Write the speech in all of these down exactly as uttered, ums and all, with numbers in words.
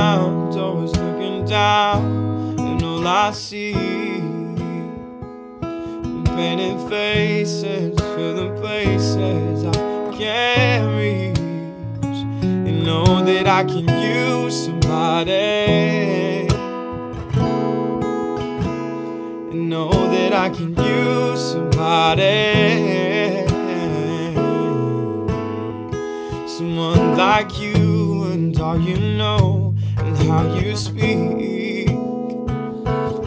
around, always looking down, and all I see are painted faces for the places I can't reach. And know that I can use somebody, and know that I can use somebody, someone like you. All you know and how you speak,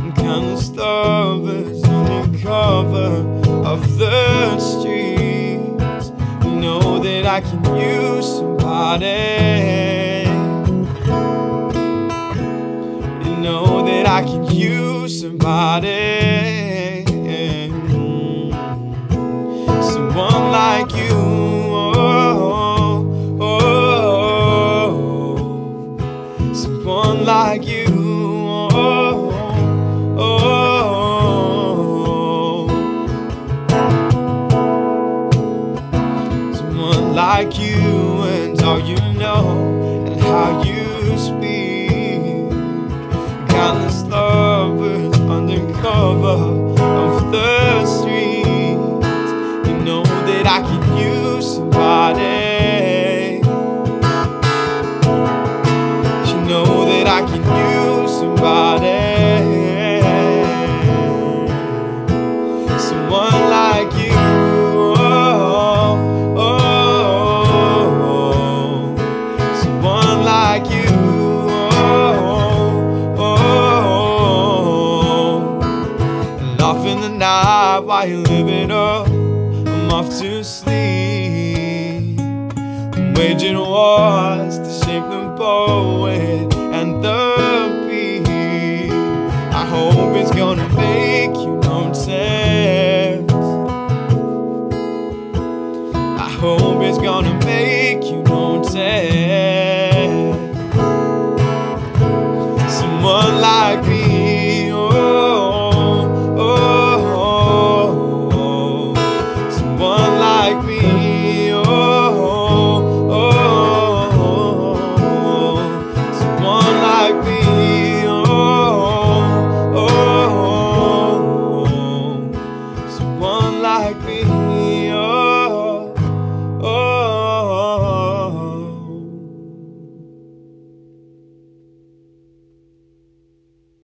and countless lovers on the cover of the streets. You know that I can use somebody, you know that I can use somebody, someone like you. Someone like you, oh, oh, oh, oh. Someone like you, and all you know, and how you speak. Countless lovers undercover of the streets. You know that I can use somebody. I can use somebody, someone like you. Oh, oh, oh. Someone like you. Oh, oh, oh. And off in the night while you live it up, I'm off to sleep. I'm waging wars to shape the poet and the